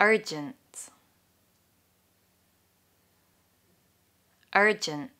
urgent, urgent.